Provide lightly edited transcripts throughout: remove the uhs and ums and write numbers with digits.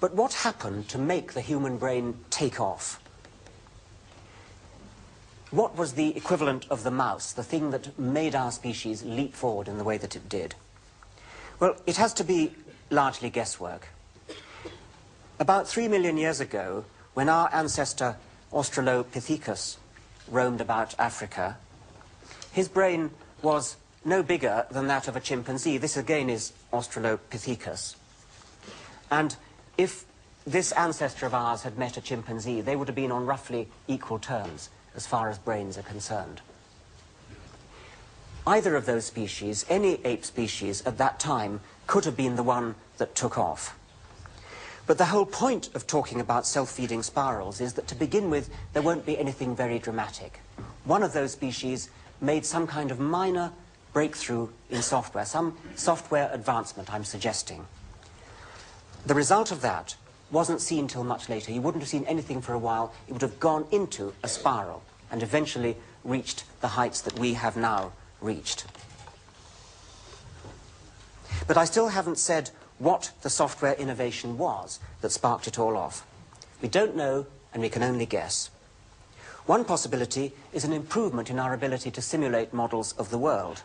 But what happened to make the human brain take off? What was the equivalent of the mouse, the thing that made our species leap forward in the way that it did? Well, it has to be largely guesswork. About 3 million years ago, when our ancestor Australopithecus roamed about Africa, his brain was no bigger than that of a chimpanzee. This again is Australopithecus. And if this ancestor of ours had met a chimpanzee, they would have been on roughly equal terms as far as brains are concerned. Either of those species, any ape species at that time, could have been the one that took off. But the whole point of talking about self-feeding spirals is that to begin with, there won't be anything very dramatic. One of those species made some kind of minor breakthrough in software, some software advancement, I'm suggesting. The result of that wasn't seen till much later. You wouldn't have seen anything for a while. It would have gone into a spiral and eventually reached the heights that we have now reached. But I still haven't said what the software innovation was that sparked it all off. We don't know, and we can only guess. One possibility is an improvement in our ability to simulate models of the world.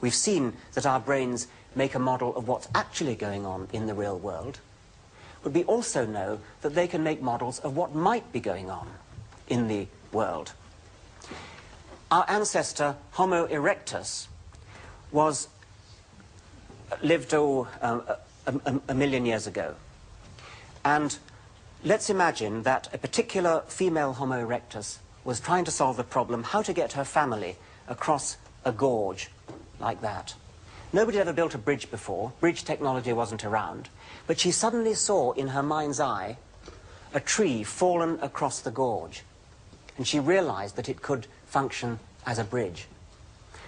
We've seen that our brains make a model of what's actually going on in the real world, but we also know that they can make models of what might be going on in the world. Our ancestor, Homo erectus, lived a million years ago. And let's imagine that a particular female Homo erectus was trying to solve the problem how to get her family across a gorge like that. Nobody ever built a bridge before. Bridge technology wasn't around. But she suddenly saw in her mind's eye a tree fallen across the gorge. And she realized that it could function as a bridge.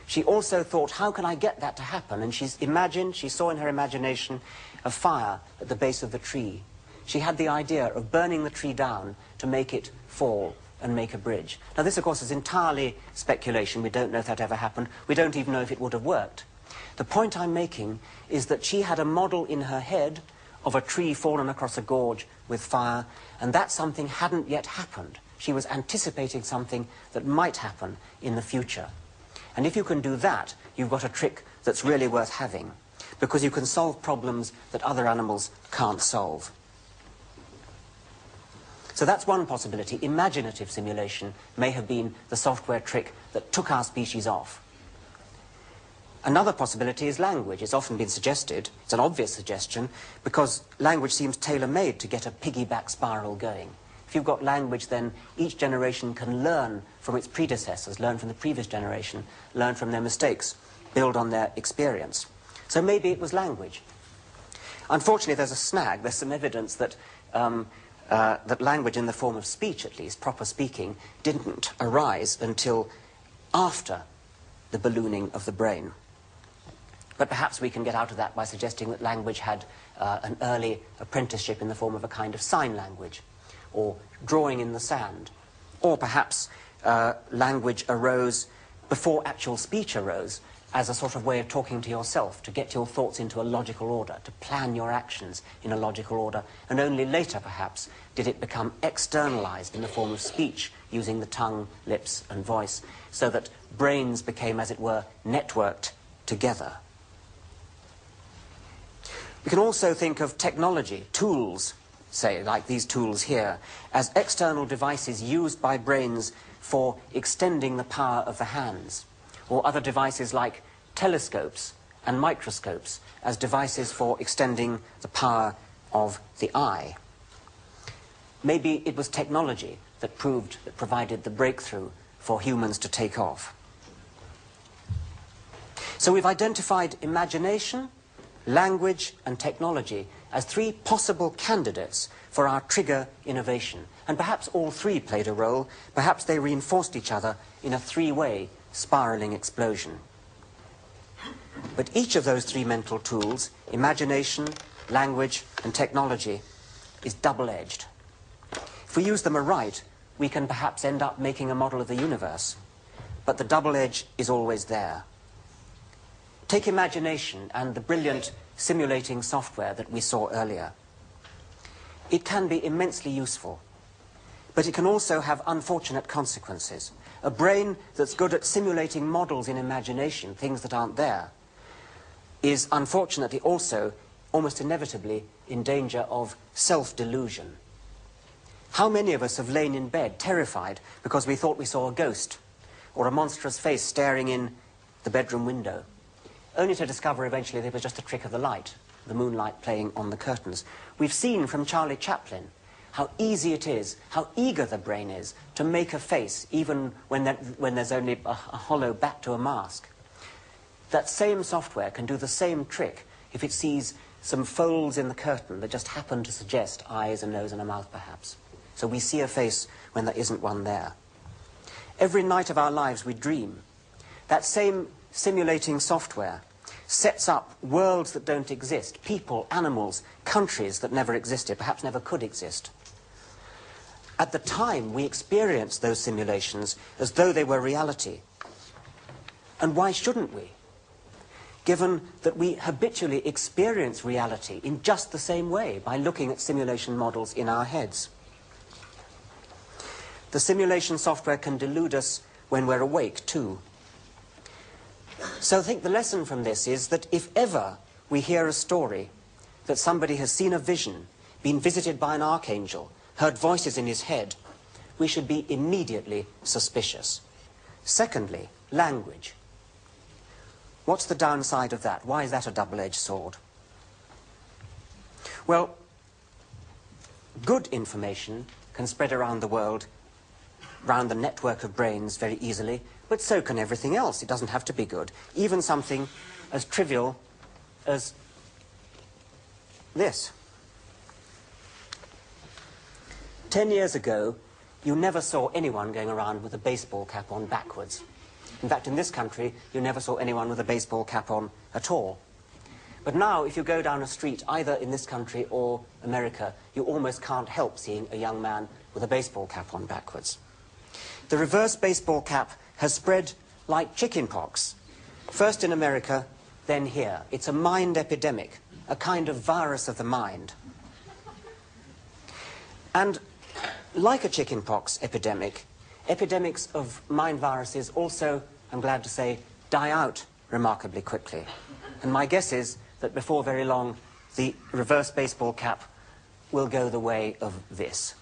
She also thought, how can I get that to happen? And she saw in her imagination a fire at the base of the tree. She had the idea of burning the tree down to make it fall and make a bridge. Now this, of course, is entirely speculation. We don't know if that ever happened. We don't even know if it would have worked. The point I'm making is that she had a model in her head of a tree fallen across a gorge with fire, and that something hadn't yet happened. She was anticipating something that might happen in the future. And if you can do that, you've got a trick that's really worth having, because you can solve problems that other animals can't solve. So that's one possibility. Imaginative simulation may have been the software trick that took our species off. Another possibility is language. It's often been suggested. It's an obvious suggestion, because language seems tailor-made to get a piggyback spiral going. If you've got language, then each generation can learn from its predecessors, learn from the previous generation, learn from their mistakes, build on their experience. So maybe it was language. Unfortunately, there's a snag. There's some evidence that, that language in the form of speech, at least, proper speaking, didn't arise until after the ballooning of the brain. But perhaps we can get out of that by suggesting that language had an early apprenticeship in the form of a kind of sign language, or drawing in the sand. Or perhaps language arose before actual speech arose as a sort of way of talking to yourself, to get your thoughts into a logical order, to plan your actions in a logical order. And only later, perhaps, did it become externalized in the form of speech, using the tongue, lips, and voice, so that brains became, as it were, networked together. We can also think of technology, tools, say, like these tools here, as external devices used by brains for extending the power of the hands, or other devices like telescopes and microscopes as devices for extending the power of the eye. Maybe it was technology that provided the breakthrough for humans to take off. So we've identified imagination, language, and technology as three possible candidates for our trigger innovation. And perhaps all three played a role. Perhaps they reinforced each other in a three-way spiraling explosion. But each of those three mental tools, imagination, language, and technology, is double-edged. If we use them aright, we can perhaps end up making a model of the universe. But the double edge is always there. Take imagination and the brilliant simulating software that we saw earlier. It can be immensely useful, but it can also have unfortunate consequences. A brain that's good at simulating models in imagination, things that aren't there, is unfortunately also almost inevitably in danger of self-delusion. How many of us have lain in bed terrified because we thought we saw a ghost or a monstrous face staring in the bedroom window, only to discover eventually that it was just a trick of the light, the moonlight playing on the curtains? We've seen from Charlie Chaplin how easy it is, how eager the brain is to make a face even when there's only a hollow back to a mask. That same software can do the same trick if it sees some folds in the curtain that just happen to suggest eyes, a nose and a mouth perhaps. So we see a face when there isn't one there. Every night of our lives we dream. That same simulating software sets up worlds that don't exist, people, animals, countries that never existed, perhaps never could exist. At the time, we experience those simulations as though they were reality. And why shouldn't we, given that we habitually experience reality in just the same way by looking at simulation models in our heads? The simulation software can delude us when we're awake, too. So I think the lesson from this is that if ever we hear a story that somebody has seen a vision, been visited by an archangel, heard voices in his head, we should be immediately suspicious. Secondly, language. What's the downside of that? Why is that a double-edged sword? Well, good information can spread around the world, around the network of brains very easily, but so can everything else. It doesn't have to be good. Even something as trivial as this. 10 years ago, you never saw anyone going around with a baseball cap on backwards. In fact, in this country, you never saw anyone with a baseball cap on at all. But now, if you go down a street, either in this country or America, you almost can't help seeing a young man with a baseball cap on backwards. The reverse baseball cap has spread like chickenpox, first in America, then here. It's a mind epidemic, a kind of virus of the mind. And like a chickenpox epidemic, epidemics of mind viruses also, I'm glad to say, die out remarkably quickly. And my guess is that before very long, the reverse baseball cap will go the way of this.